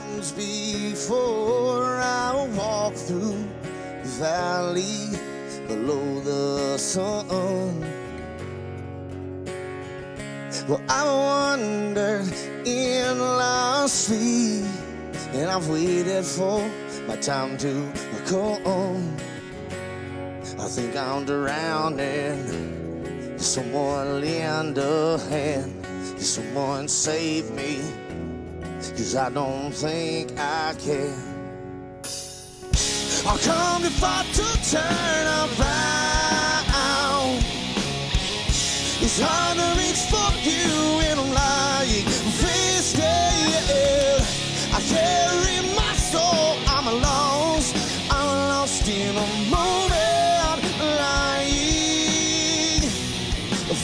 mountains before I walk through the valley below the sun. Well, I've wandered in life's sleep, and I've waited for my time to come. I think I'm drowning. Someone lend a hand. Someone save me, 'cause I don't think I can. I'll come too far to turn around. It's hard to reach for you when I'm lying face down. I carry my soul. I'm lost in a moment, lying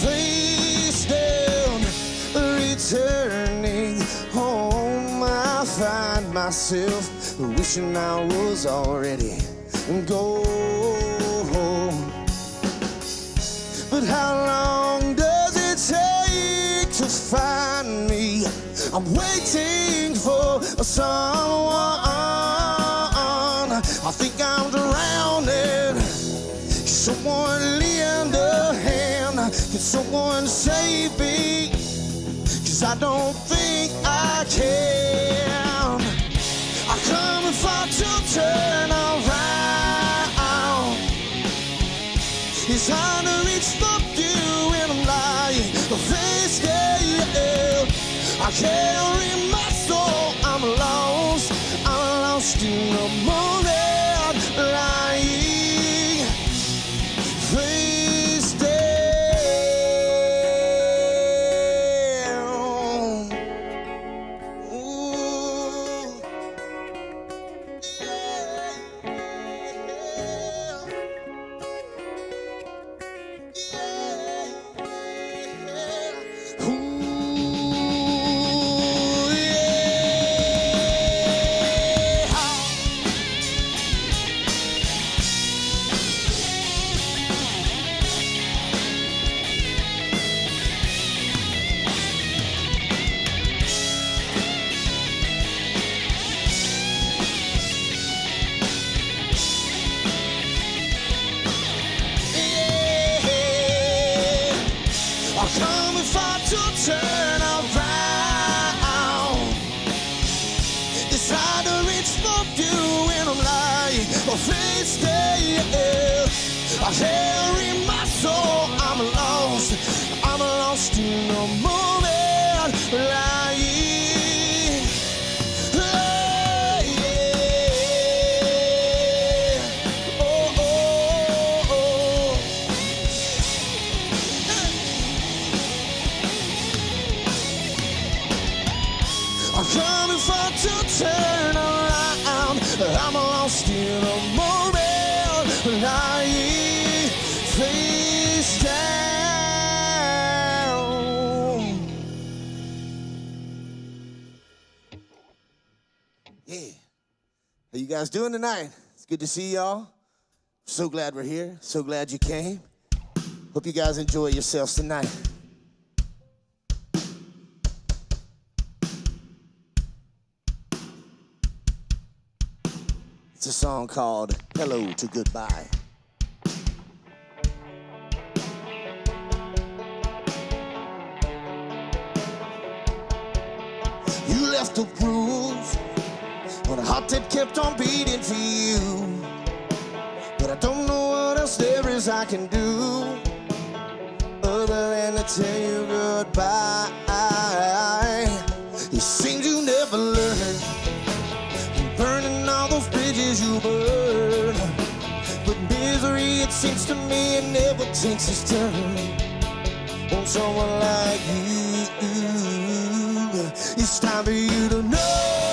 face down, returning home. I find myself wishing I was already gone. But how long does it take to find me? I'm waiting for someone. I think I'm drowning. Someone lend a hand. Can someone save me? 'Cause I don't think I can. I come and fight to turn around. It's hard to reach for you when I'm lying face down. I carry my soul. I'm lost. I'm lost in the moment. Lying face down. Ooh. Yeah. Yeah. Yeah. Ooh. Yeah. I'll come if I to turn around. It's hard to reach for you when I'm lying face down. I carry my soul. I'm lost. I'm lost in the moment, lying. Oh, yeah. Oh, oh, oh. I'm coming for to turn around. I'm lost in a moment, lying face down. Yeah. How you guys doing tonight? It's good to see y'all. So glad we're here. So glad you came. Hope you guys enjoy yourselves tonight. It's a song called Hello to Goodbye. You left the proof on a heart that kept on beating for you. But I don't know what else there is I can do other than to tell you goodbye. You seemed you never learned. Burning all those bridges you burn. But misery, it seems to me, it never takes its turn on someone like you. It's time for you to know.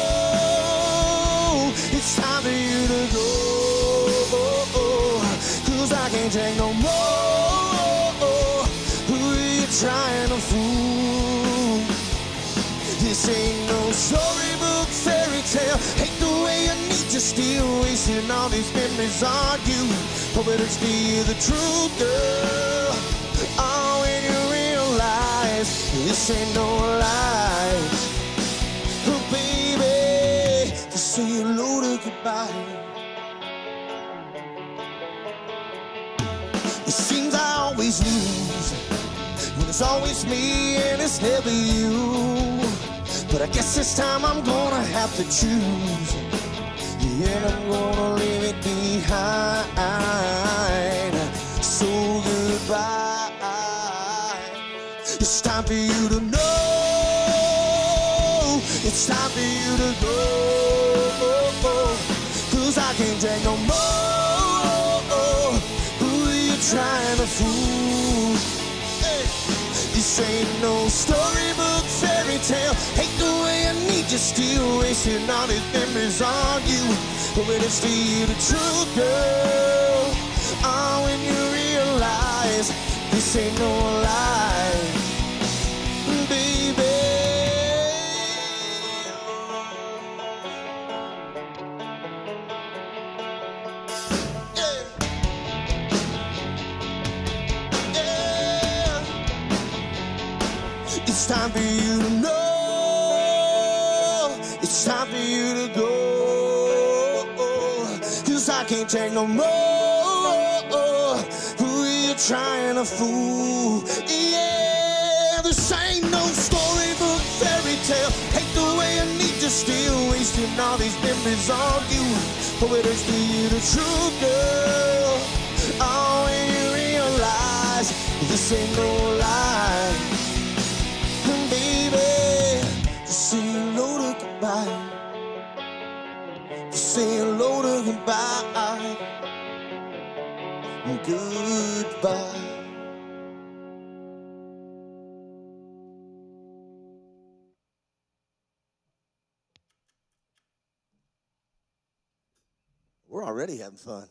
It's time for you to go. 'Cause I can't take no more. Who are you trying to fool? This ain't no storybook fairy tale. Hate the way I need you, still wasting all these memories on you. Hope it hurts me, the truth, girl. Oh, when you realize this ain't no lie, oh, baby. always lose, when it's always me and it's never you. But I guess this time I'm gonna have to choose, yeah, I'm gonna leave it behind. So goodbye. It's time for you to know, it's time for you to go, 'cause I can't take no more. Who are you trying to fool? Hey. This ain't no storybook fairy tale. Hate the way I need you, still wasting all these memories on you. But when it's to you the truth, girl, oh, when you realize this ain't no lie, baby. It's time for you to know, it's time for you to go, 'cause I can't take no more. Who you trying to fool? Yeah, this ain't no storybook fairy tale. Hate the way I need you, still wasting all these memories on you. But when it's to you the truth, girl, oh, when you realize this ain't no lie. Say hello to goodbye. Say hello to goodbye. Goodbye. We're already having fun.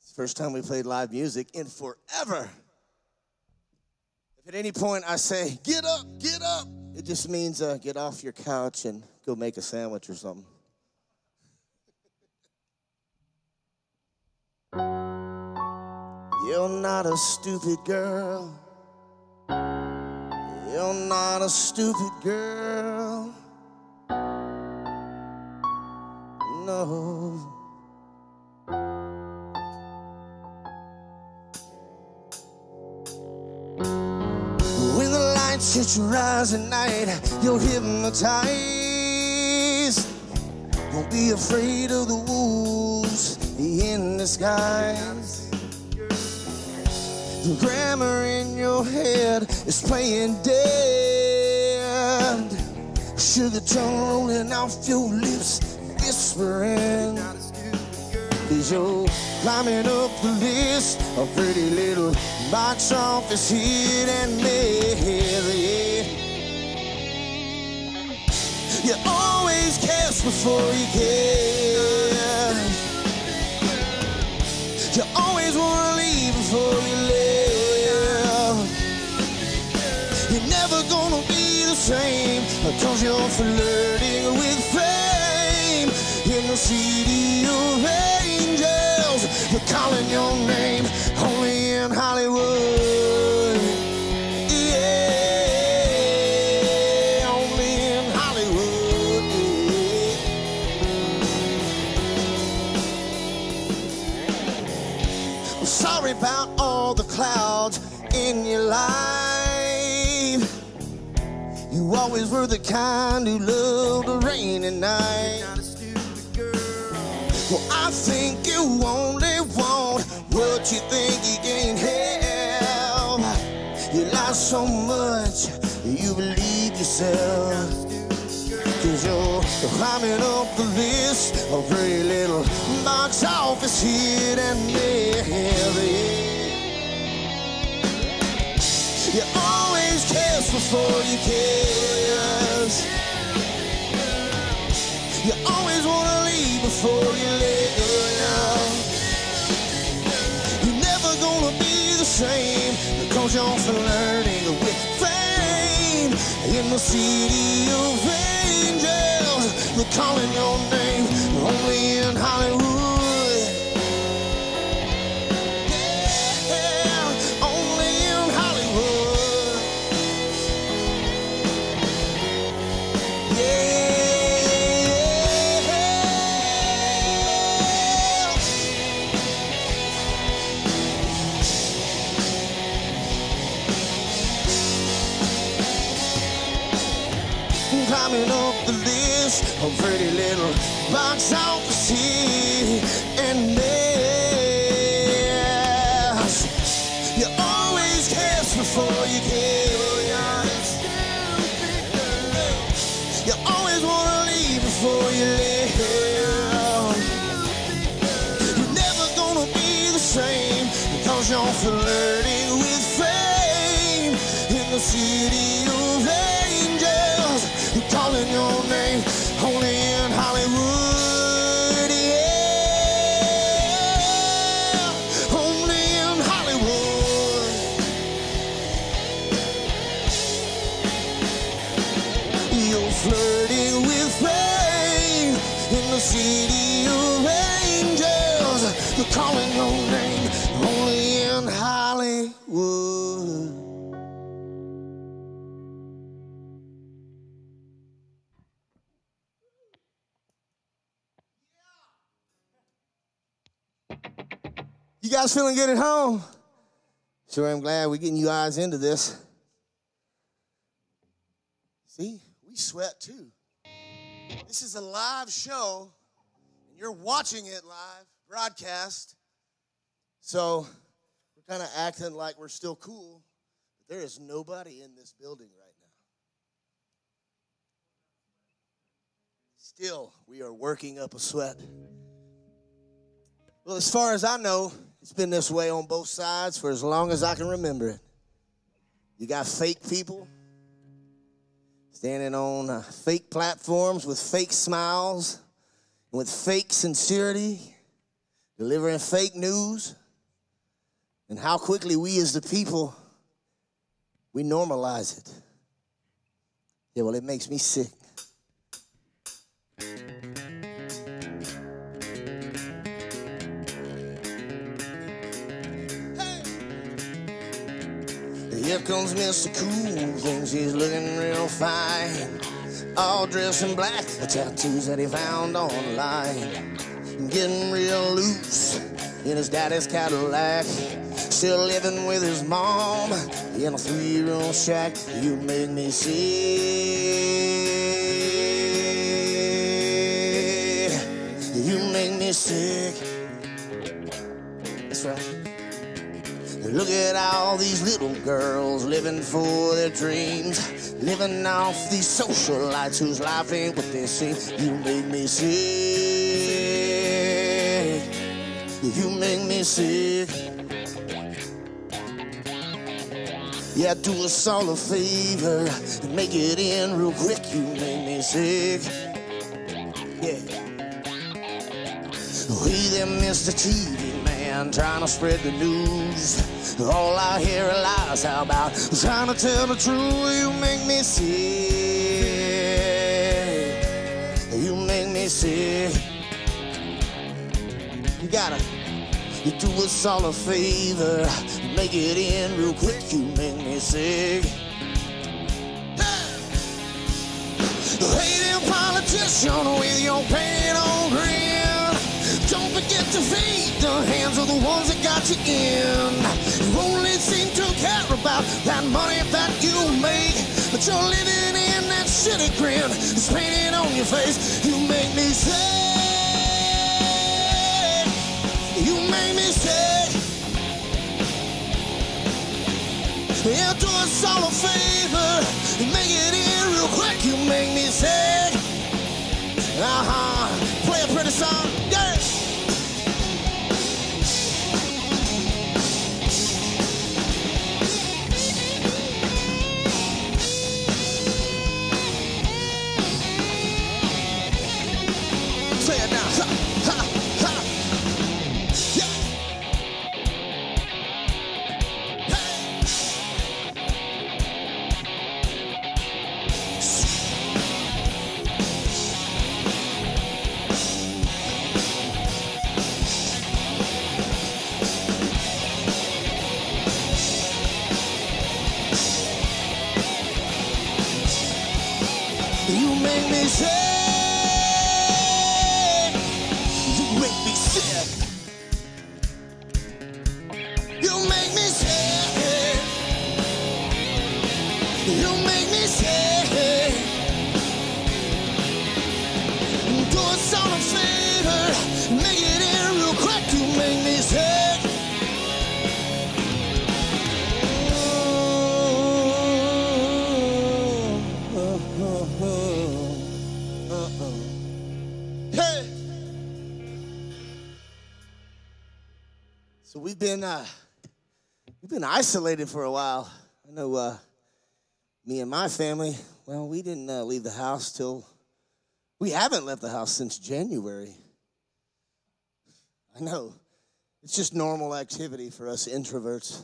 It's the first time we played live music in forever. If at any point I say, get up, get up, it just means get off your couch and go make a sandwich or something. You're not a stupid girl. You're not a stupid girl. No. Shut your eyes at night, you're hypnotized. Don't be afraid of the wolves in the skies. The grammar in your head is playing dead. Sugar tongue rolling off your lips, whispering. 'Cause you're climbing up the list of pretty little box office hit and miss. You always cast before you cast. You always wanna leave before you leave. You're never gonna be the same, 'cause you're flirting with fame. In the city of angels, they're calling your name. Only in Hollywood, yeah, only in Hollywood, yeah. I'm sorry about all the clouds in your life. You always were the kind who loved the rain at night. Well, I think you only want what you think you can have. You lie so much, you believe yourself. 'Cause you're climbing up the list of pretty little box office hit and miss. You always kiss before you kiss. You always wanna leave before you leave. You're never gonna be the same, 'cause you're flirting with fame. In the city of angels, they're calling your name. Only in Hollywood. climbing up the list of pretty little box office here and there. You always guess before you give. You always want to leave before you leave. You're never gonna be the same because you're flirting with fame in the city of angels. You're calling your name only in Hollywood, yeah, only in Hollywood. You're flirting with fame in the city of angels. You're calling your name. You guys feeling good at home? Sure, I'm glad we're getting you guys into this. See, we sweat too. This is a live show, and you're watching it live, broadcast. So we're kind of acting like we're still cool, but there is nobody in this building right now. Still, we are working up a sweat. Well, as far as I know, it's been this way on both sides for as long as I can remember it. You got fake people standing on fake platforms with fake smiles and with fake sincerity, delivering fake news, and how quickly we as the people, we normalize it. Yeah, well, it makes me sick. Here comes Mr. Cool, thinks he's looking real fine. All dressed in black, the tattoos that he found online. Getting real loose in his daddy's Cadillac. Still living with his mom in a 3-room shack. You make me sick. You make me sick. That's right. Look at all these little girls living for their dreams, living off these socialites whose life ain't what they seem. You make me sick. You make me sick. Yeah, do us all a favor and make it in real quick. You make me sick. Yeah. We them Mr. TV man trying to spread the news. All I hear are lies, how about trying to tell the truth? You make me sick. You make me sick. You do us all a favor, make it in real quick. You make me sick. Hey, you politician with your paint on grin, don't forget to feed the hands of the ones that got you in. Only seem to care about that money that you make, but you're living in that shitty grin that's painted on your face. You make me sick. You make me sick. Yeah, do us all a favor and make it in real quick. You make me sick. Play a pretty song. Yeah. You make me sick. So we've been isolated for a while. I know me and my family, well, we didn't leave the house till, we haven't left the house since January. I know, it's just normal activity for us introverts.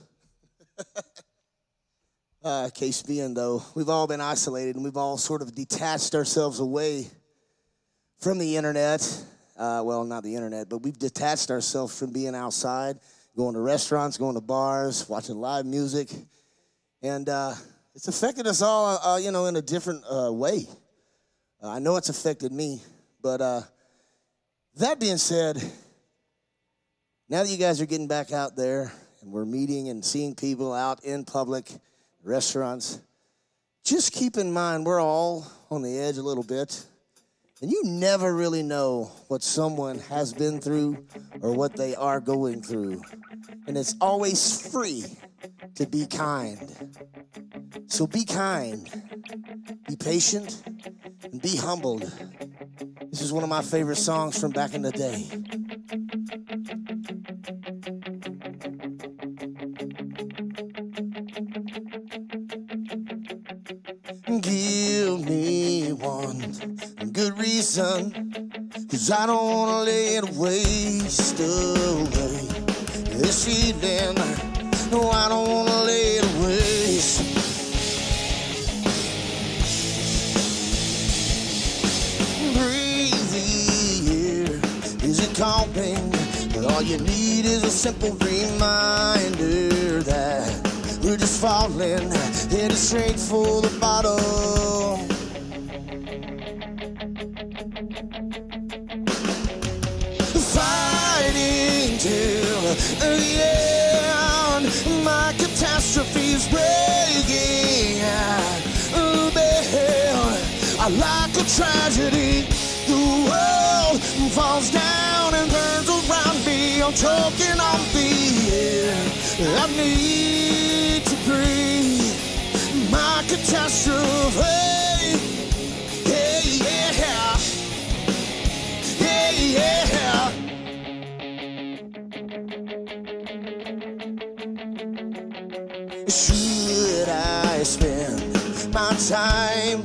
Case being, though, we've all been isolated and we've all sort of detached ourselves away from the internet. Well, not the internet, but we've detached ourselves from being outside, going to restaurants, going to bars, watching live music. And it's affected us all, you know, in a different way. I know it's affected me, but that being said, now that you guys are getting back out there and we're meeting and seeing people out in public, restaurants, just keep in mind we're all on the edge a little bit, and you never really know what someone has been through or what they are going through, and it's always free to be kind. So be kind, be patient, and be humbled. This is one of my favorite songs from back in the day. Give me one good reason, 'cause I don't wanna let it waste away. This evening, no, I don't wanna let it waste. Breathe the air, is it calming? But all you need is a simple reminder that we're just falling, headed straight for the bottom. Fighting till the end, my catastrophe's breaking out. Oh, man, I like a tragedy. The world falls down and burns around me. I'm choking on the air. I need to breathe. My catastrophe. Hey, yeah. Hey, yeah. Should I spend my time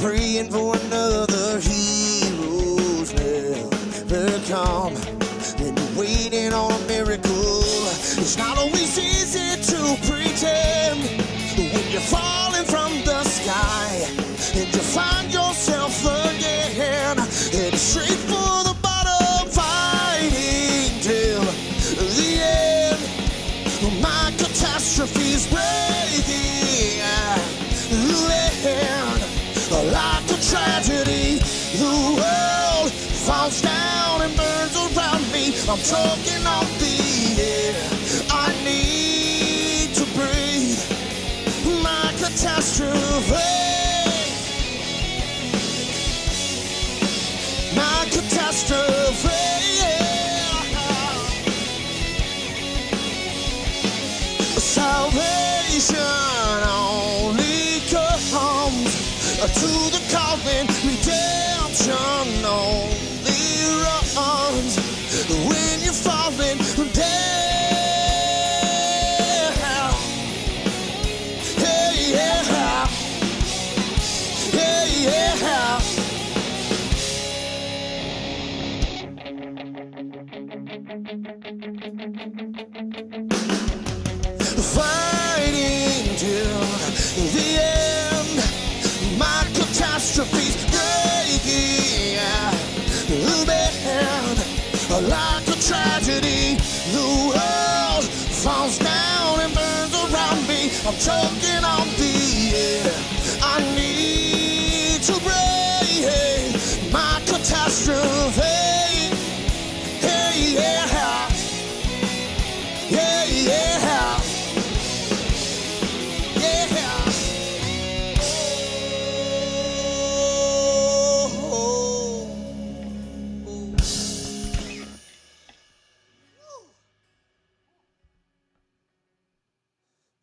praying for another hero's never come? Been waiting on a miracle. It's not always easy to pretend when you're falling from the sky and you find yourself again. It's straight for the bottom, fighting till the end. My catastrophe's breaking out. Like a tragedy, the world falls down and burns around me. I'm choking on the air. I need to breathe. My catastrophe. My catastrophe. Salvation only comes to the calling, redemption only runs when you're falling down. Hey, yeah. Hey, yeah. Fighting till the end. My catastrophe's breaking out. Like a tragedy, the world falls down and burns around me. I'm choking on the air. I need to break my catastrophe. Hey, yeah. Hey, yeah.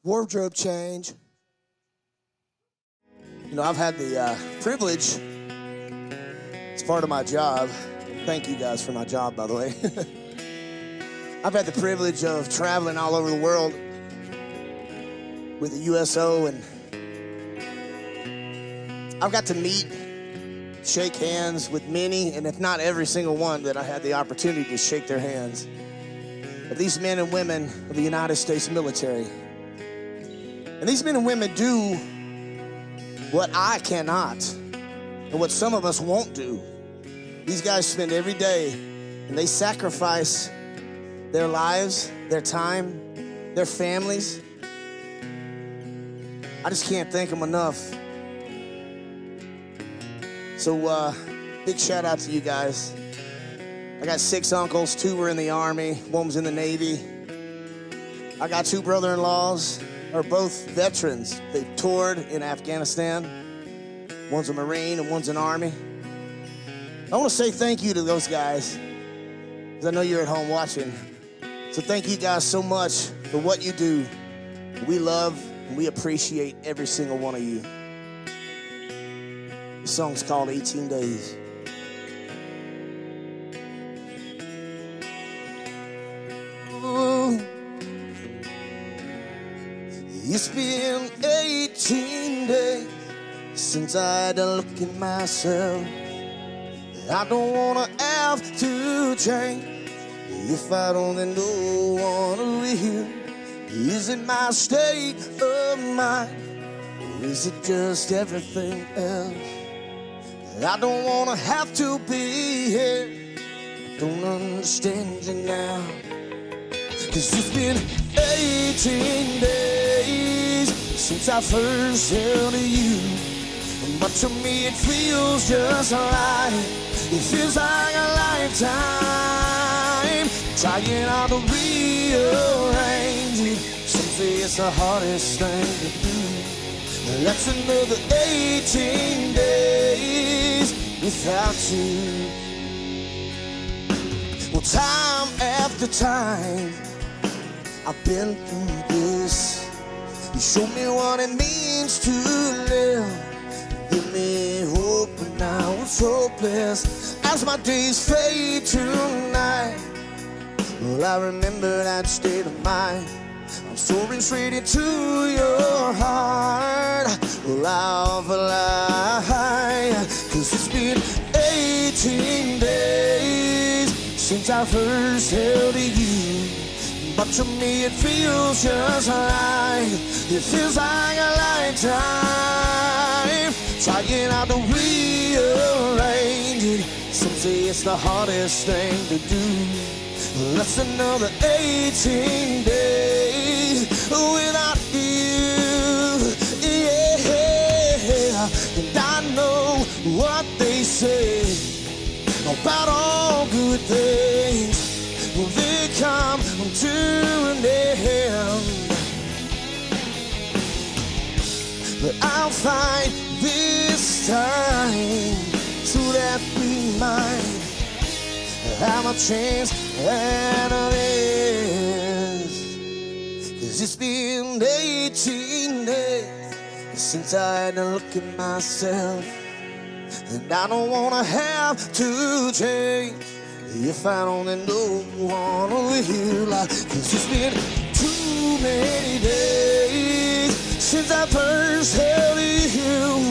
Wardrobe change. You know, I've had the privilege, it's part of my job. Thank you guys for my job, by the way. I've had the privilege of traveling all over the world with the USO, and I've got to meet, shake hands with many, and if not every single one that I had the opportunity to shake their hands, of these men and women of the United States military. And these men and women do what I cannot and what some of us won't do. These guys spend every day, and they sacrifice their lives, their time, their families. I just can't thank them enough. So big shout out to you guys. I got 6 uncles, 2 were in the Army, 1 was in the Navy. I got 2 brother-in-laws, are both veterans. They toured in Afghanistan. One's a Marine and one's an Army. I want to say thank you to those guys, because I know you're at home watching. So thank you guys so much for what you do. We love and we appreciate every single one of you. The song's called 18 Days. 18 days since I done looked at myself. I don't wanna have to change if I don't then no one will. Is it my state of mind, or is it just everything else? I don't wanna have to be here. I don't understand you now, 'cause it's been 18 days since I first held you, but to me it feels just like, it feels like a lifetime. Trying out to rearrange it, some say it's the hardest thing to do. That's another 18 days without you. Well, time after time I've been through this. You show me what it means to live. Give me hope when I was hopeless. As my days fade tonight, well, I remember that state of mind. I'm soaring straight into your heart. Well, I'll fly, 'cause it's been 18 days since I first held you. But to me it feels just like, it feels like a lifetime. Trying out to rearrange it, some say it's the hardest thing to do. That's another 18 days without you, yeah. And I know what they say about all good things, will they come to an end? But I'll fight this time so that we might have a chance at an end. 'Cause it's been 18 days since I done looked at myself, and I don't wanna have to change if I don't then no one will hear. 'Cause it's been too many days since I first held you,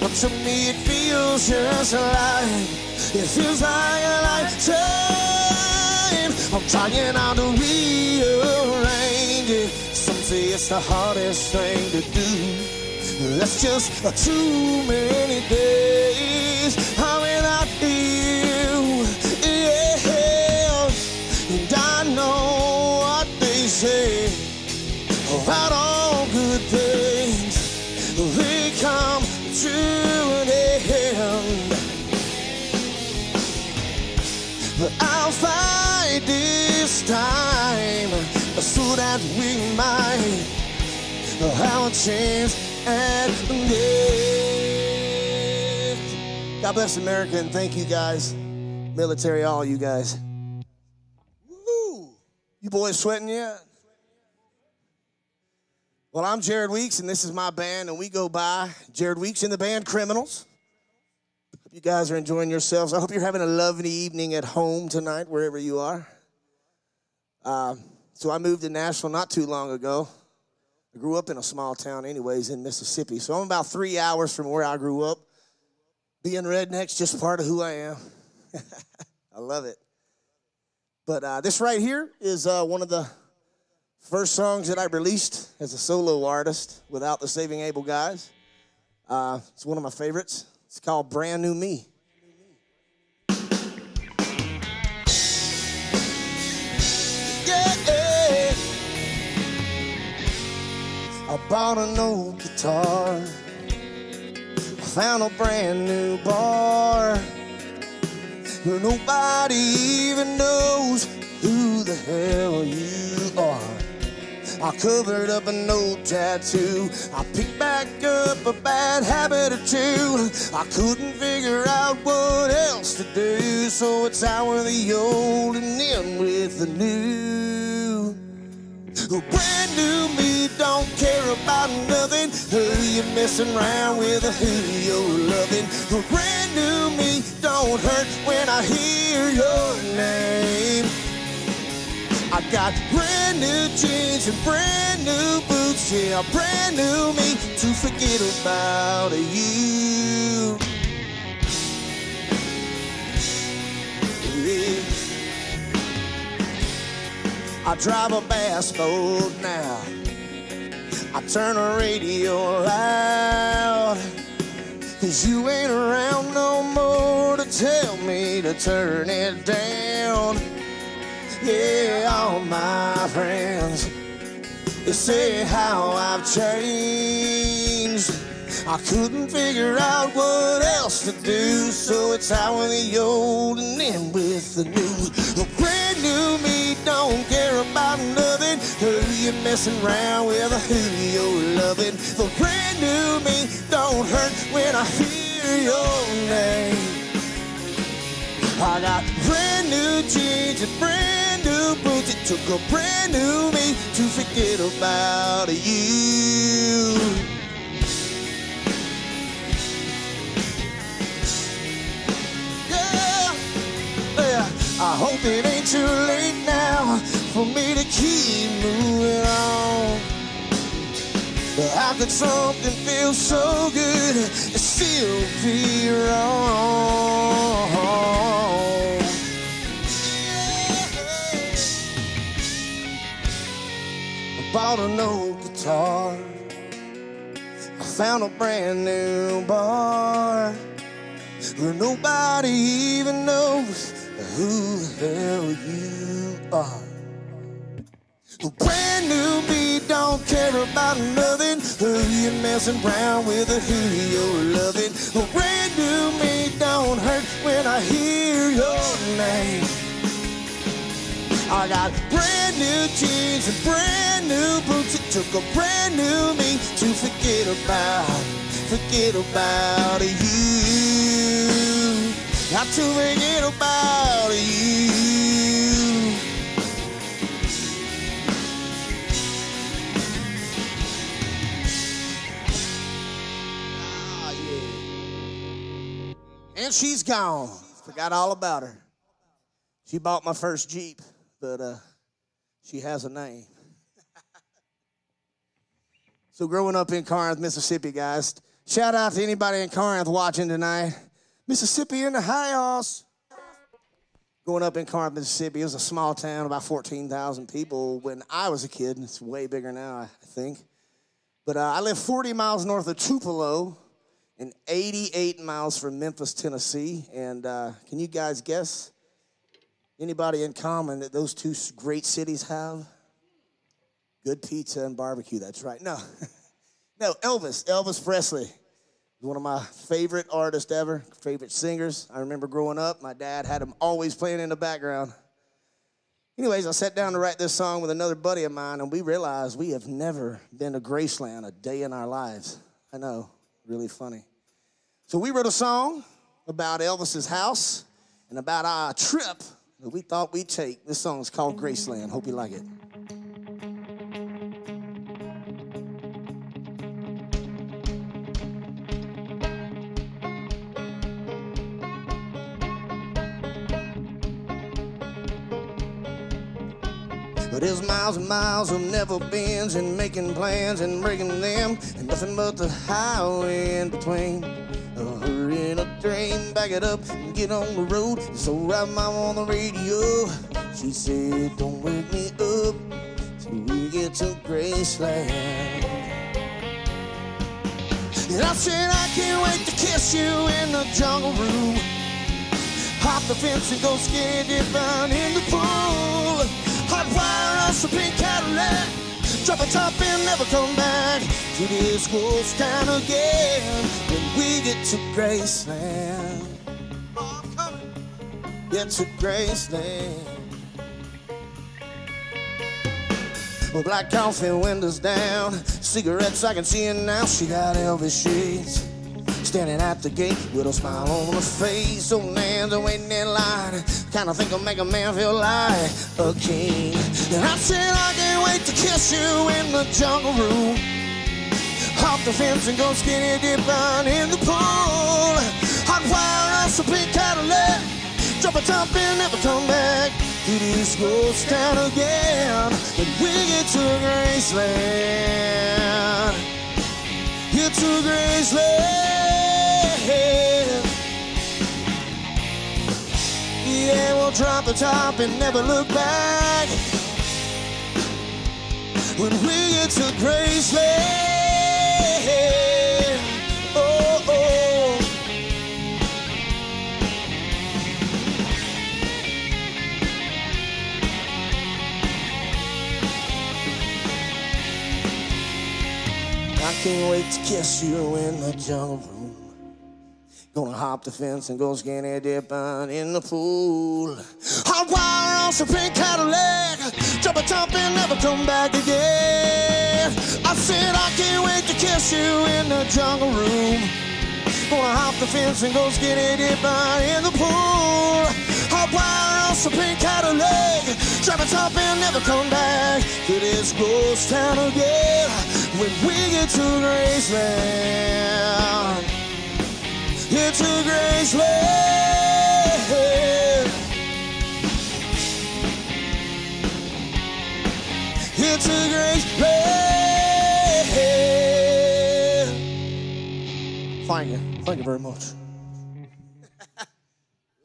but to me it feels just like, it feels like a lifetime. I'm trying out to rearrange it, some say it's the hardest thing to do. That's just too many days without you. And I know what they say about all good things, they come to an end. But I'll fight this time so that we might have a chance at the end. God bless America, and thank you guys. Military, all you guys. Woo! You boys sweating yet? Well, I'm Jared Weeks, and this is my band, and we go by Jared Weeks and the band Criminals. Hope you guys are enjoying yourselves. I hope you're having a lovely evening at home tonight, wherever you are. So I moved to Nashville not too long ago. I grew up in a small town anyways in Mississippi. So I'm about 3 hours from where I grew up. Being redneck's just part of who I am. I love it. But this right here is one of the first songs that I released as a solo artist without the Saving Abel guys. It's one of my favorites. It's called Brand New Me. I bought an old guitar, I found a brand new bar, where nobody even knows who the hell you are. I covered up an old tattoo, I picked back up a bad habit or two, I couldn't figure out what else to do, so it's out with the old and in with the new. A brand new me don't care about nothing. Who you messing around with or who you're loving. A brand new me don't hurt when I hear your name. I got brand new jeans and brand new boots. Yeah, brand new me to forget about you. Yeah. I drive a bass boat now, I turn the radio loud, 'cause you ain't around no more to tell me to turn it down. Yeah, all my friends, they say how I've changed. I couldn't figure out what else to do, so it's out with the old and in with the new. A brand new me don't care about nothing. Who you messing around with or who you're loving. The brand new me don't hurt when I hear your name. I got brand new jeans and brand new boots. It took a brand new me to forget about you. Yeah, yeah. I hope it ain't too late now for me to keep moving on. But how could something feel so good and still be wrong? Yeah. I bought an old guitar, I found a brand new bar, where nobody even knows who the hell you are. The brand new me don't care about nothing. Who you messing around with or who you're loving. The brand new me don't hurt when I hear your name. I got brand new jeans and brand new boots. It took a brand new me to forget about you. Not to forget about you. Ah, yeah. And she's gone. Forgot all about her. She bought my first Jeep, but she has a name. So growing up in Corinth, Mississippi, guys, shout out to anybody in Corinth watching tonight. Mississippi in the house. Growing up in Corinth, Mississippi, it was a small town, about 14,000 people when I was a kid. And it's way bigger now, I think. But I live 40 miles north of Tupelo and 88 miles from Memphis, Tennessee. And can you guys guess anybody in common that those two great cities have? Good pizza and barbecue, that's right. No, no, Elvis Presley. One of my favorite artists ever, favorite singers. I remember growing up, my dad had him always playing in the background. Anyways, I sat down to write this song with another buddy of mine, and we realized we have never been to Graceland a day in our lives. I know, really funny. So we wrote a song about Elvis's house and about our trip that we thought we'd take. This song is called Graceland. Hope you like it. There's miles and miles of never beens, and making plans and breaking them, and nothing but the highway in between. A hurry and a dream, back it up and get on the road. So right mom on the radio, she said, don't wake me up till we get to Graceland. And I said, I can't wait to kiss you in the jungle room. Hop the fence and go skid down in the pool. Hot wire us a pink Cadillac. Drop a top and never come back to this ghost town again. When we get to Graceland. Oh, I'm coming. Get to Graceland. Well, black coffee, windows down, cigarettes, I can see her now. She got Elvis shades, standing at the gate with a smile on her face. Old man's waiting in line, kinda think I'll make a man feel like a king. And I said, I can't wait to kiss you in the jungle room. Hop the fence and go skinny dipping in the pool. Hot wire us a pink Cadillac. Drop a top and never come back. It is ghost town again, and we get to Graceland. Get to Graceland. Yeah, we'll drop the top and never look back. When we get to Graceland. Oh, oh. I can't wait to kiss you in the jungle room. Gonna hop the fence and go skinny dipping in the pool. Hot wire on some pink Cadillac. Drop a top and never come back again. I said I can't wait to kiss you in the jungle room. Gonna hop the fence and go skinny dipping in the pool. Hot wire on some pink Cadillac. Drop a top and never come back to this ghost town again. When we get to Graceland, get to Graceland, get to Graceland. Thank you very much.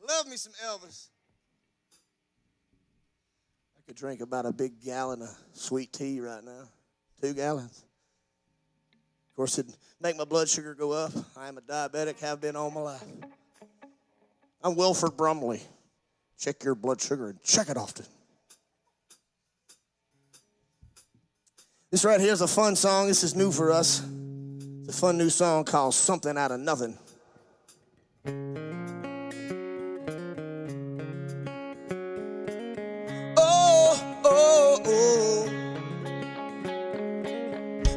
Love me some Elvis. I could drink about a big gallon of sweet tea right now, 2 gallons. Of course, it'd make my blood sugar go up. I am a diabetic, have been all my life. I'm Wilford Brumley. Check your blood sugar and check it often. This right here is a fun song. This is new for us. It's a fun new song called Something Out of Nothing. Oh, oh, oh.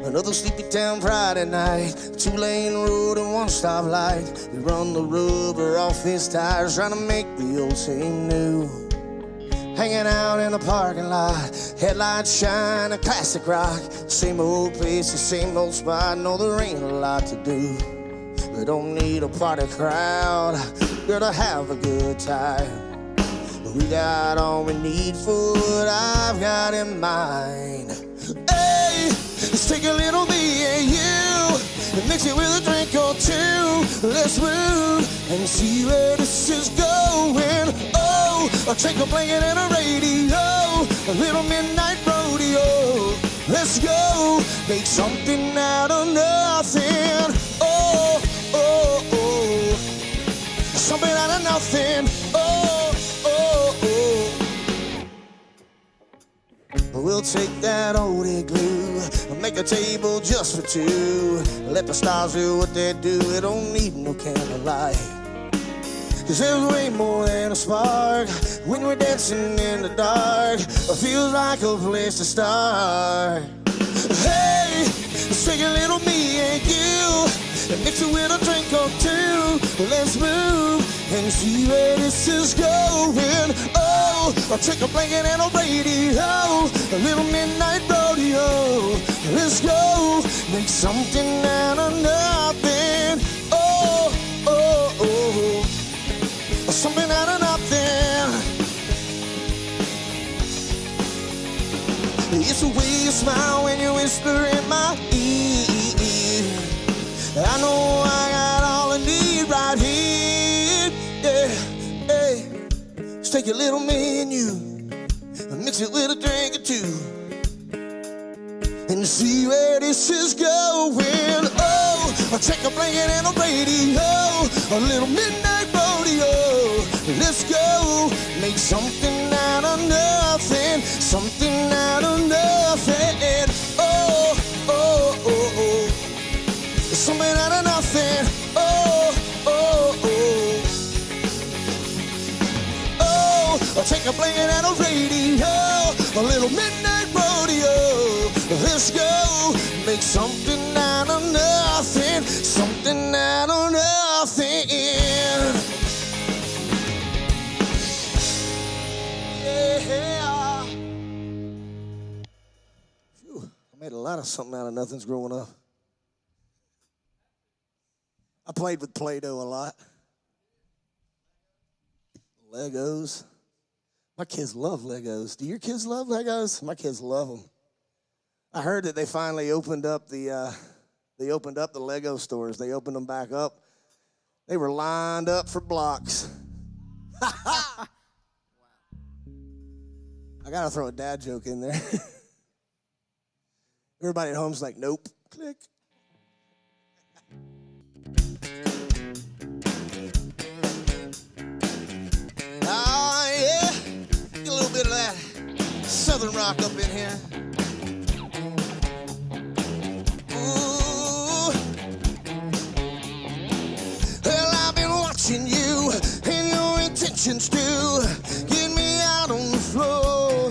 Another sleepy town Friday night, two-lane road and one stoplight. We run the rubber off his tires, trying to make the old seem new. Hanging out in the parking lot, headlights shine, a classic rock. Same old place, the same old spot, no, there ain't a lot to do. We don't need a party crowd, girl, to have a good time. But we got all we need for what I've got in mind. Hey! Let's take a little me and you and mix it with a drink or two. Let's move and see where this is going. Oh, a drink, a blanket, and a radio, a little midnight rodeo. Let's go, make something out of nothing. Oh, oh, oh. Something out of nothing. Oh, oh, oh. We'll take that oldie glue, make a table just for two. Let the stars do what they do. It don't need no candlelight, 'cause there's way more than a spark when we're dancing in the dark. It feels like a place to start. Hey, let's take a little me and you and mix it with a drink or two. Let's move and see where this is going. Oh, I'll take a blanket and a radio, a little midnight rodeo. Let's go, make something out of nothing. Oh, oh, oh. Something out of nothing. whisper in my ear. I know I got all I need right here. Yeah, hey, just take a little me and you, and mix it with a drink or two, and see where this is going. Oh, I'll take a blanket and a radio, a little midnight rodeo. Let's go, make something out of nothing, something out of nothing. Oh, oh, oh, oh, something out of nothing. Oh, oh, oh, oh, I'll take a blanket and a radio, a little midnight rodeo. Let's go, make something out of nothing, something out of nothing. Yeah. Phew, I made a lot of something out of nothings growing up. I played with Play-Doh a lot. Legos. My kids love Legos. Do your kids love Legos? My kids love them. I heard that they finally opened up the Lego stores. They opened them back up. They were lined up for blocks. Ha ha! I gotta throw a dad joke in there. Everybody at home's like, nope. Click. Ah, yeah. Get a little bit of that Southern rock up in here. Ooh. Well, I've been watching you and your intentions to get me out on the floor.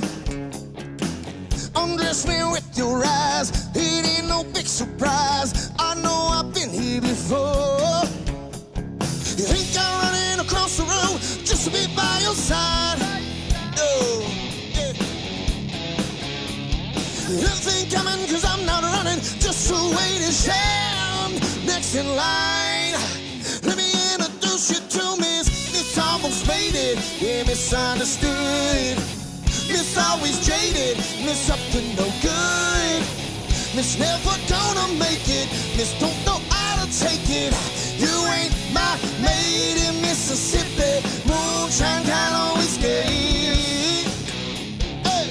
Undress me with your eyes, it ain't no big surprise. I know I've been here before. You think I'm running across the room just to be by your side? Oh, yeah. Nothing coming, cause I'm not running, just to wait and shine. Next in line, let me introduce you to Miss. It's almost faded, yeah, misunderstood. Miss always jaded, Miss up to no good. Miss never gonna make it, Miss don't know how to take it. You ain't my maid in Mississippi, moonshine can't always get it. Hey,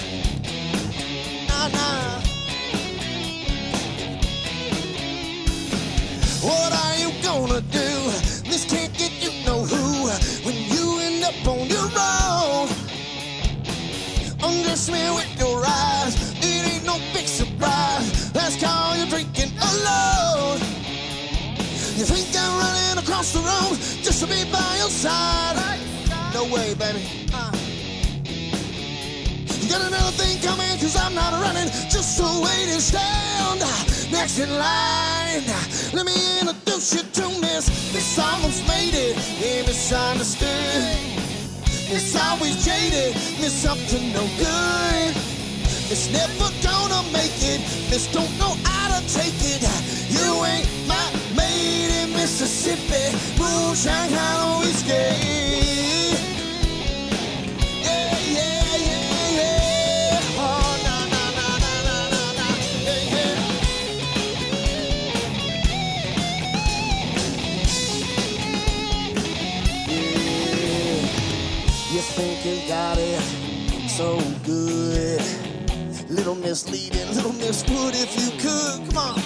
nah. What are you gonna do? This can't get you know who when you end up on your own. Undress me with your eyes, it ain't no big surprise. Last call, you're drinking alone. You think I'm running across the room just to be by your side? No way, baby. You got another thing coming, cause I'm not running, just to wait and stand. Next in line, let me introduce you to Miss almost made it, yeah, misunderstood. Miss always jaded, Miss up to no good. Miss never gonna make it, Miss don't know how to take it. You ain't my maid in Mississippi, moonshine can't always get it. Yeah, yeah, yeah, yeah. Oh, nah, nah, nah, nah, nah, nah, nah. Yeah, yeah. Yeah. You think you got it so good. Little misleading, little miss good if you could. Come on.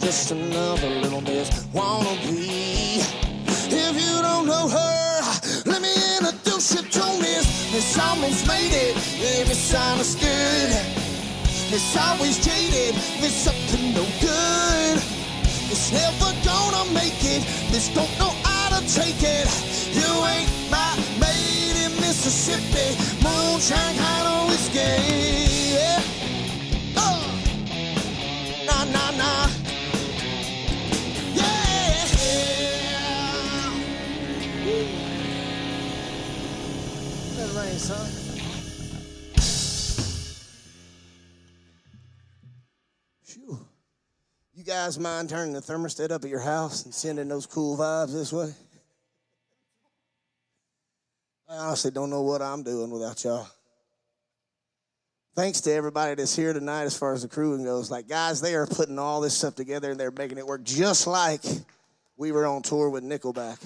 Just another little miss wanna be. If you don't know her, let me introduce you to Miss. Miss almost made it, yeah, misunderstood. Miss always jaded, Miss up to no good. Miss never gonna make it, Miss don't know how to take it. You ain't my maid Mississippi, moonshine can't always get it. Oh, nah, nah, nah. Yeah. Ooh. That rain, son. Phew. You guys mind turning the thermostat up at your house and sending those cool vibes this way? I honestly don't know what I'm doing without y'all. thanks to everybody that's here tonight as far as the crew goes. Like, guys, they are putting all this stuff together, and they're making it work just like we were on tour with Nickelback.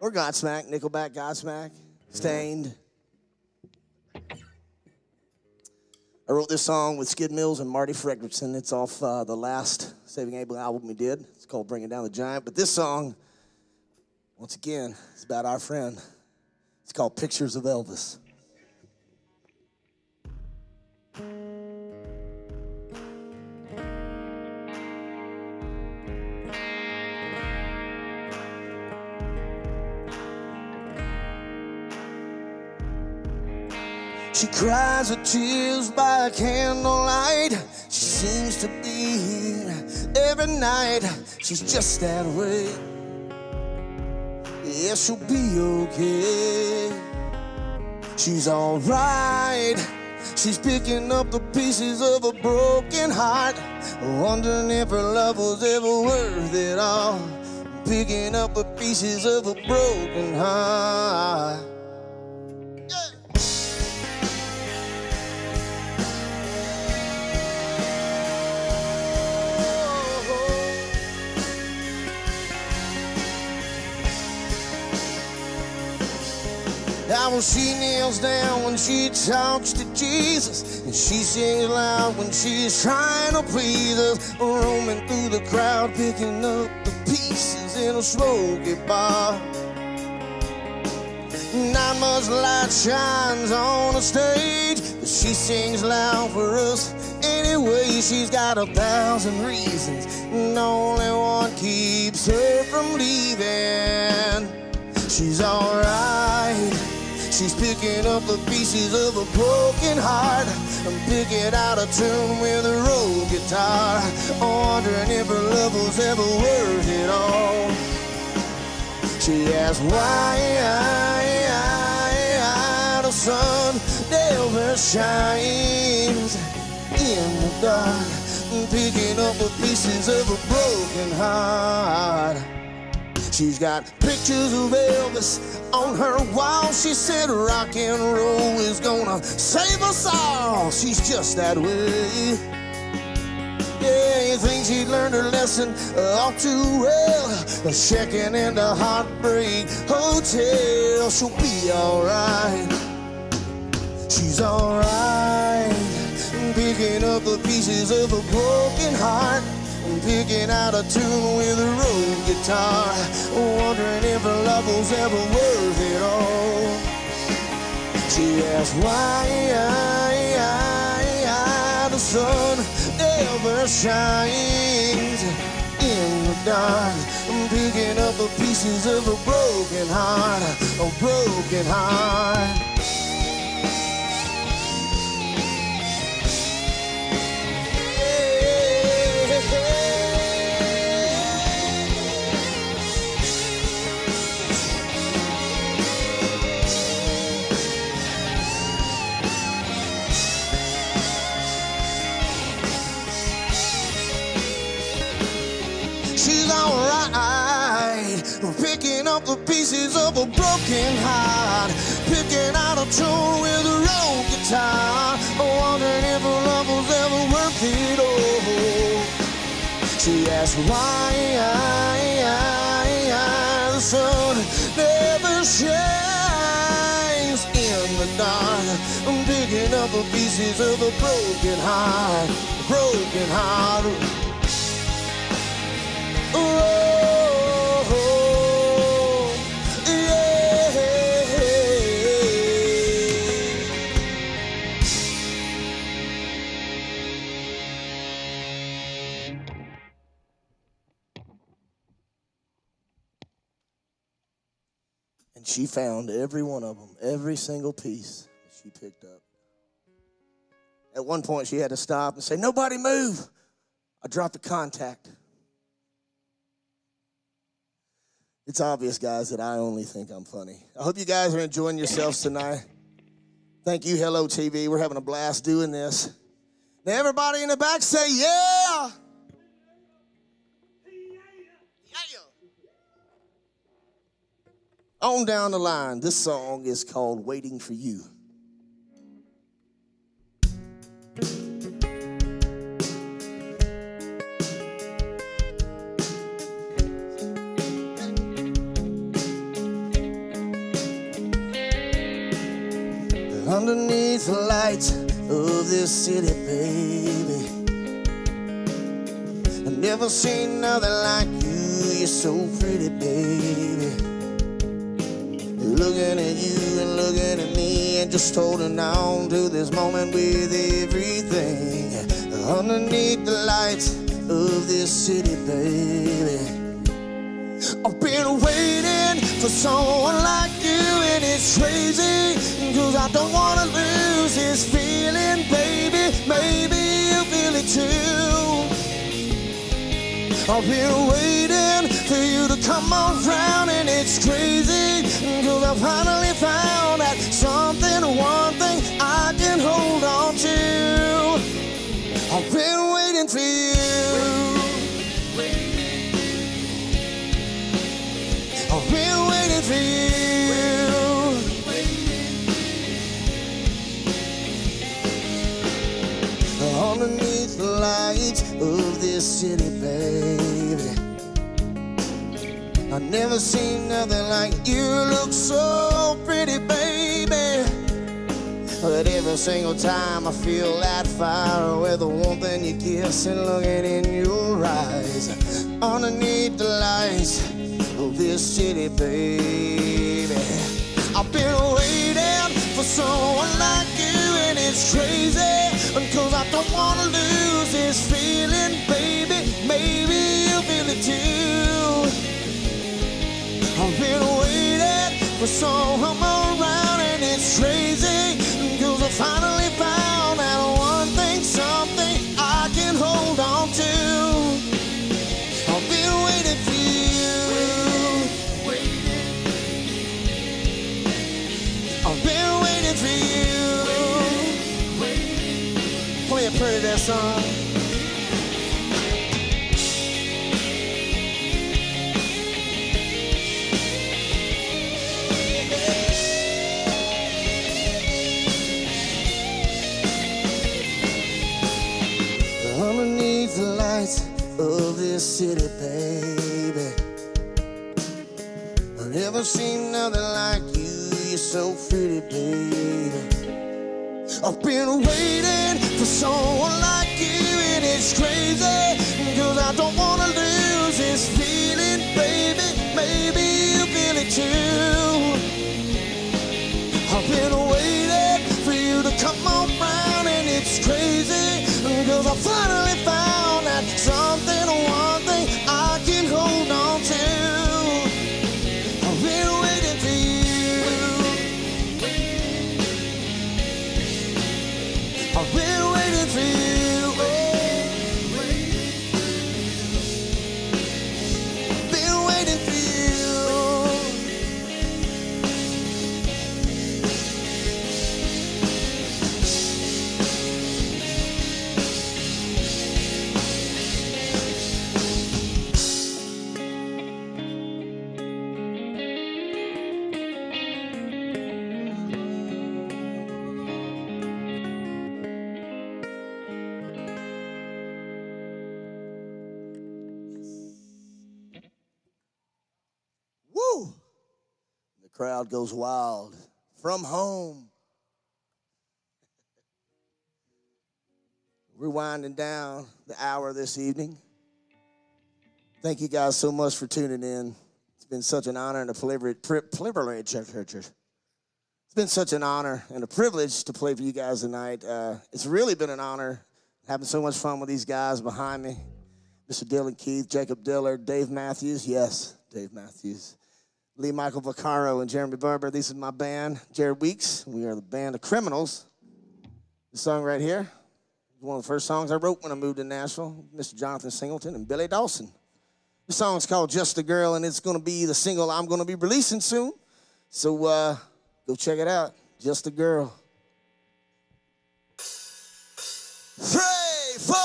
Or Godsmack, Nickelback, Godsmack, Stained. I wrote this song with Skid Mills and Marty Fredrickson. It's off the last Saving Abel album we did. It's called Bringing Down the Giant. But this song, once again, is about our friend. It's called Pictures of Elvis. She cries her tears by candlelight. She seems to be here every night. She's just that way. Yeah, she'll be okay. She's alright. She's picking up the pieces of a broken heart, wondering if her love was ever worth it all. Picking up the pieces of a broken heart. Now well, she kneels down when she talks to Jesus, and she sings loud when she's trying to please us. Roaming through the crowd, picking up the pieces in a smoky bar. Not much light shines on the stage, but she sings loud for us anyway. She's got 1,000 reasons, and only one keeps her from leaving. She's alright. She's picking up the pieces of a broken heart. I'm picking out a tune with a road guitar. Wondering if her love was ever worth it all. She asks why the sun never shines in the dark. I'm picking up the pieces of a broken heart. She's got pictures of Elvis on her wall. She said rock and roll is gonna save us all. She's just that way. Yeah, you think she learned her lesson all too well. The checking in the Heartbreak Hotel. She'll be alright. She's alright. Picking up the pieces of a broken heart. Picking out a tune with a road guitar. Wondering if her love was ever worth it all. She asks why the sun never shines in the dark. I'm picking up the pieces of a broken heart. A broken heart. Picking up the pieces of a broken heart. Picking out a tune with a road guitar. Wondering if her love was ever worth it all. She asks why the sun never shines in the dark. I'm picking up the pieces of a broken heart. A broken heart. Oh. She found every one of them, every single piece that she picked up. At one point, she had to stop and say, "Nobody move. I dropped the contact." It's obvious, guys, that I only think I'm funny. I hope you guys are enjoying yourselves tonight. Thank you, Hello TV. We're having a blast doing this. Now, everybody in the back say, "Yeah." On down the line, this song is called Waiting for You. underneath the lights of this city, baby. I've never seen nothing like you, you're so pretty, baby. Looking at you and looking at me and just holding on to this moment with everything. Underneath the lights of this city, baby. I've been waiting for someone like you, and it's crazy, cause I don't wanna lose this feeling, baby. Maybe you feel it too. I've been waiting for you to come around, and it's crazy, cause I finally found that something, one thing I can hold on to. I've been waiting for you. I've been waiting for you. Underneath the lights of this city, baby. I've never seen nothing like you. Look so pretty, baby. But every single time I feel that fire, with the warmth in your kiss and looking in your eyes. Underneath the lights of this city, baby. I've been waiting for someone like you, and it's crazy, cause I don't wanna lose this feeling, baby. Maybe you feel it too. I've been waiting for someone around, and it's crazy, cause I finally found that one thing, something I can hold on to. I've been waiting for that song. Underneath the lights of this city, baby, I've never seen nothing like you, you're so pretty, baby. I've been waiting for someone like you, and it's crazy, cause I don't wanna lose this feeling, baby. Maybe you feel it too. I've been waiting for you to come around, and it's crazy, cause I finally found that something, one thing I can hold on to. Crowd goes wild. From home. We're winding down the hour this evening. Thank you guys so much for tuning in. It's been such an honor and a privilege. It's been such an honor and a privilege to play for you guys tonight. It's really been an honor having so much fun with these guys behind me. Mr. Dylan Keith, Jacob Diller, Dave Matthews. Yes, Dave Matthews. Lee Michael Vaccaro and Jeremy Barber. This is my band, Jared Weeks. We are the band of Criminals. This song right here is one of the first songs I wrote when I moved to Nashville. Mr. Jonathan Singleton and Billy Dawson. This song's called Just a Girl, and it's going to be the single I'm going to be releasing soon. So go check it out. Just a Girl. 3, 4.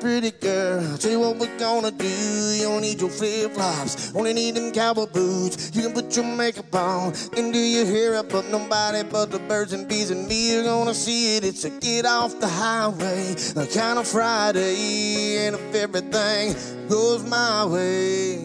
Pretty girl, I'll tell you what we're gonna wanna do. You don't need your flip-flops, only need them cowboy boots. You can put your makeup on and do your hair up, but nobody but the birds and bees and me are gonna see it. It's a get off the highway, a kind of Friday, and if everything goes my way,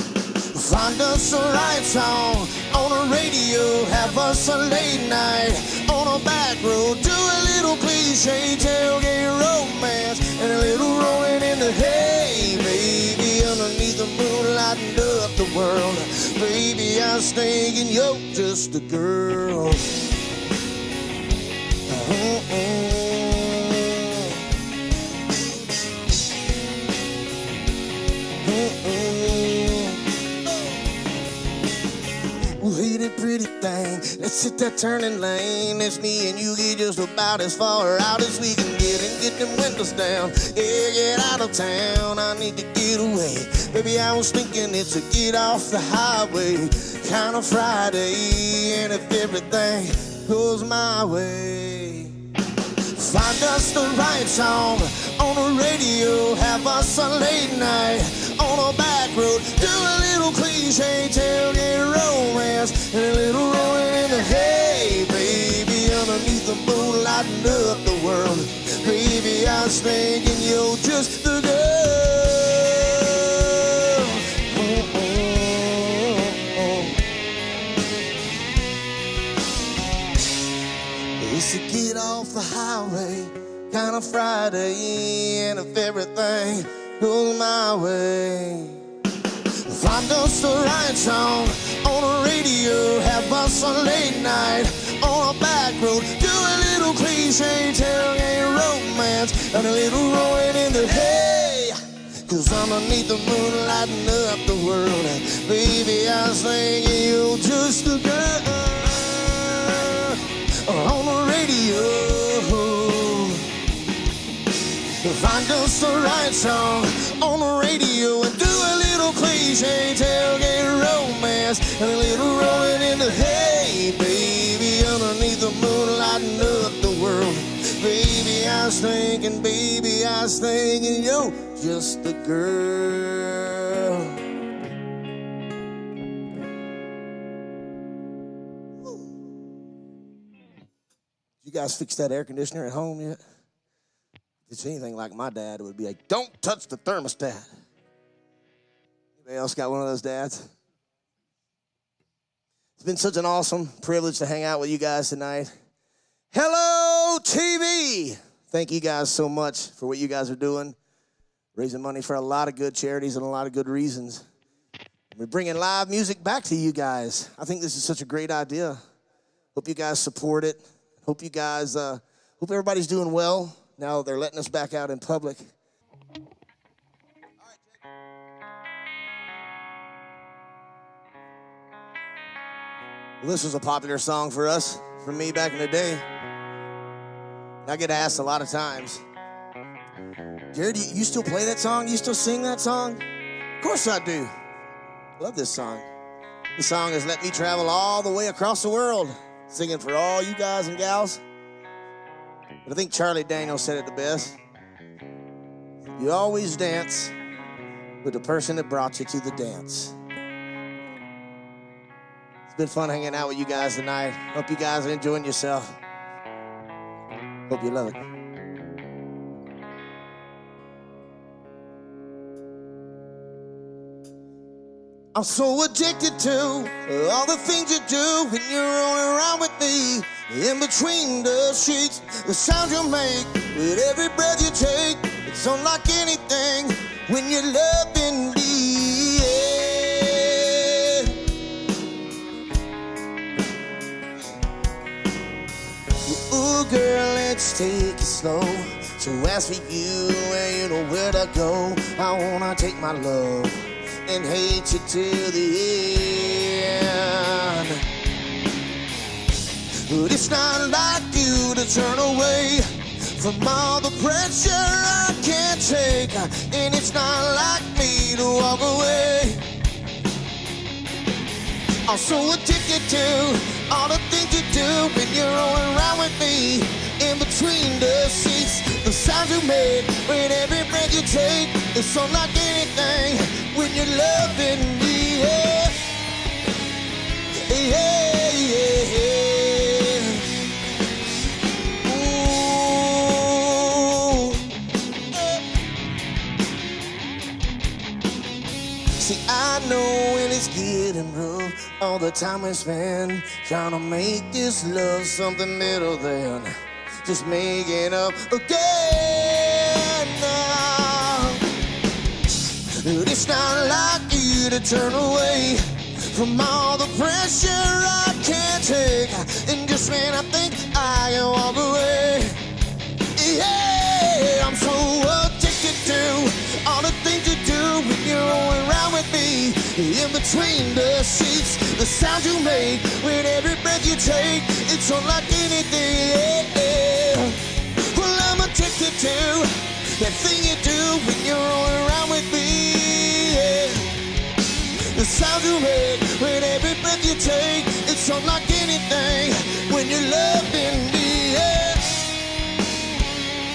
find us a light song on the radio, have us a late night on a back road, do a little cliche tailgate romance and a little rolling in the hay. Baby, underneath the moon lighting up the world, baby, I stay and you're just a girl. Pretty thing, let's hit that turning lane. It's me and you, get just about as far out as we can get, and get them windows down. Yeah, get out of town, I need to get away. Baby, I was thinking it's a get off the highway kind of Friday, and if everything goes my way, find us the right song on the radio, have us a late night on a back road, do a little cliche tailgate romance and a little rolling in the hay. Baby, underneath the moon lighting up the world, baby, I was thinking you're just the girl. It's a get off the highway kind of Friday, and if everything goes my way, find us the right song on the radio, have us a late night on a back road, do a little cliche tailgate romance and a little rolling in the hay. Cause underneath the moon lighting up the world, baby, I sing you just a girl on the radio. Find us the right song on the radio and do a little cliche tailgate romance and a little rolling in the hay. Baby, underneath the moon lighting up the world, baby, I was thinking, baby, I was thinking you're just a girl. You guys fixed that air conditioner at home yet? If it's anything like my dad, it would be like, don't touch the thermostat. Anybody else got one of those dads? It's been such an awesome privilege to hang out with you guys tonight. Hello, TV! Thank you guys so much for what you guys are doing. Raising money for a lot of good charities and a lot of good reasons. We're bringing live music back to you guys. I think this is such a great idea. Hope you guys support it. Hope you guys, hope everybody's doing well. Now they're letting us back out in public. All right. This was a popular song for us, for me back in the day. And I get asked a lot of times, Jared, you still play that song? You still sing that song? Of course I do. I love this song. This song has let me travel all the way across the world, singing for all you guys and gals. But I think Charlie Daniels said it the best. You always dance with the person that brought you to the dance. It's been fun hanging out with you guys tonight. Hope you guys are enjoying yourself. Hope you love it. I'm so addicted to all the things you do when you're rolling around with me. In between the sheets, the sound you make with every breath you take, it's unlike anything when you're loving me. Yeah. Ooh, girl, let's take it slow. So as for you, and you know where to go. I wanna take my love and hate you till the end. But it's not like you to turn away from all the pressure I can't take, and it's not like me to walk away. I'm so addicted to all the things you do when you're rolling around with me. In between the seats, the sounds you make with every breath you take. It's unlike anything when you're loving me. Yeah, yeah, yeah, yeah. Ooh. See, I know when it's getting rough, all the time we spend trying to make this love something better than just making up again now. But it's not like you to turn away from all the pressure I can't take. And just when I think I can walk away, yeah, I'm so addicted to all the things you do when you're going around with me. In between the sheets, the sound you make with every breath you take, it's unlike anything, yeah. Well, I'm addicted to that thing you do when you're all around with me, yeah. The sound you make with every breath you take, it's unlike anything when you're loving me, yeah.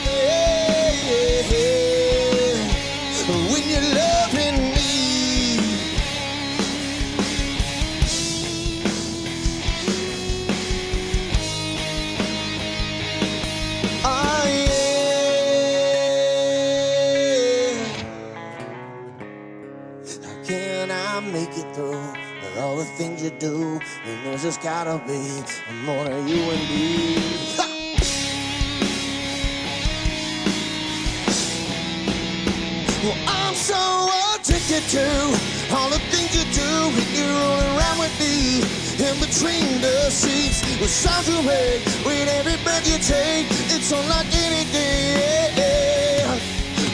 Yeah, yeah, yeah. When you're loving me. Make it through, but all the things you do, and there's just gotta be more to you and me. Ha! Well, I'm so addicted to all the things you do when you're rolling around with me. In between the sheets, with sounds you make, with every breath you take, it's unlike anything. Yeah.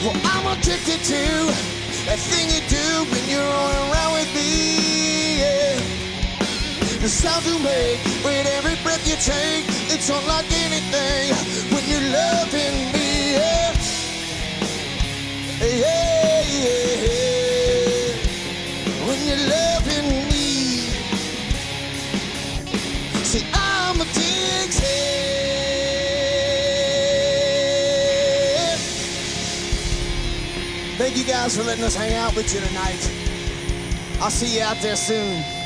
Well, I'm addicted to that thing you do when you're all around with me, yeah. The sound you make with every breath you take, it's unlike anything when you're loving me, yeah. Yeah, yeah, yeah. When you're loving me. See, I'm addicted. Thank you guys for letting us hang out with you tonight. I'll see you out there soon.